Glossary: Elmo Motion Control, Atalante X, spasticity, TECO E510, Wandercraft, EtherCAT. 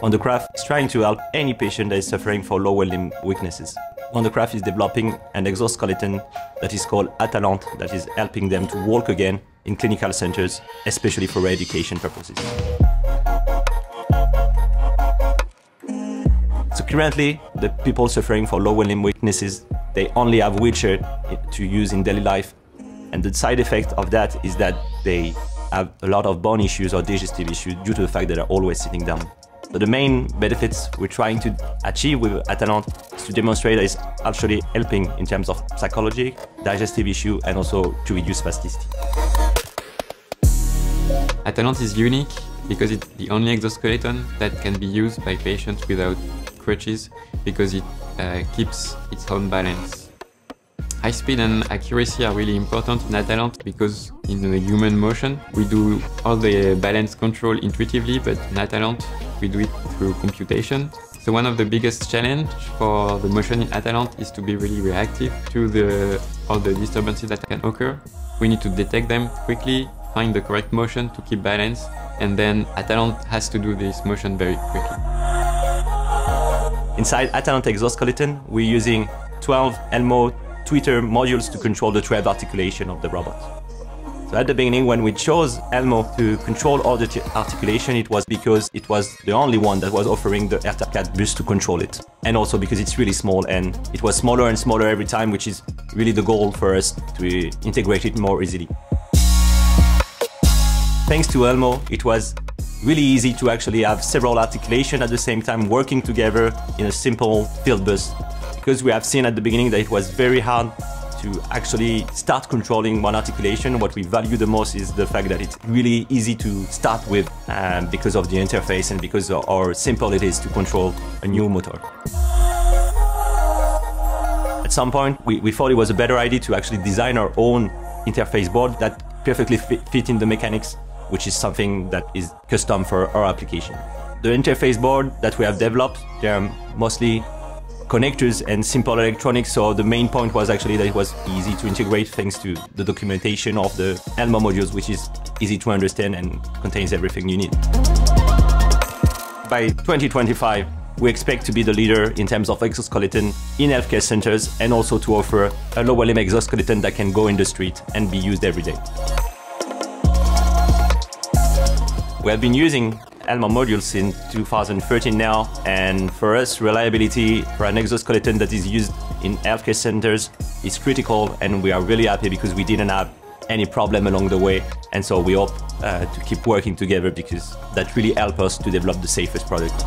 Wandercraft is trying to help any patient that is suffering from lower limb weaknesses. Wandercraft is developing an exoskeleton that is called Atalante that is helping them to walk again in clinical centers, especially for education purposes. So currently, the people suffering from lower limb weaknesses, they only have wheelchair to use in daily life. And the side effect of that is that they have a lot of bone issues or digestive issues due to the fact that they're always sitting down. So the main benefits we're trying to achieve with Atalante is to demonstrate that it's actually helping in terms of psychology, digestive issue, and also to reduce spasticity. Atalante is unique because it's the only exoskeleton that can be used by patients without crutches because it keeps its own balance. High speed and accuracy are really important in Atalante because in the human motion, we do all the balance control intuitively, but in Atalante, we do it through computation. So one of the biggest challenges for the motion in Atalante is to be really reactive to all the disturbances that can occur. We need to detect them quickly, find the correct motion to keep balance, and then Atalante has to do this motion very quickly. Inside Atalante exoskeleton, we're using 12 Elmo tweeter modules to control the 12 articulation of the robot. So at the beginning, when we chose Elmo to control all the articulation, it was because it was the only one that was offering the EtherCAT bus to control it. And also because it's really small, and it was smaller and smaller every time, which is really the goal for us to integrate it more easily. Thanks to Elmo, it was really easy to actually have several articulations at the same time working together in a simple field bus. Because we have seen at the beginning that it was very hard to actually start controlling one articulation. What we value the most is the fact that it's really easy to start with because of the interface and because of how simple it is to control a new motor. At some point, we thought it was a better idea to actually design our own interface board that perfectly fit in the mechanics, which is something that is custom for our application. The interface board that we have developed, they are mostly connectors and simple electronics, so the main point was actually that it was easy to integrate thanks to the documentation of the Elmo modules, which is easy to understand and contains everything you need. By 2025, we expect to be the leader in terms of exoskeleton in healthcare centers and also to offer a lower limb exoskeleton that can go in the street and be used every day. We have been using Elmo modules since 2013 now, and for us, reliability for an exoskeleton that is used in healthcare centers is critical, and we are really happy because we didn't have any problem along the way, and so we hope to keep working together because that really helps us to develop the safest product.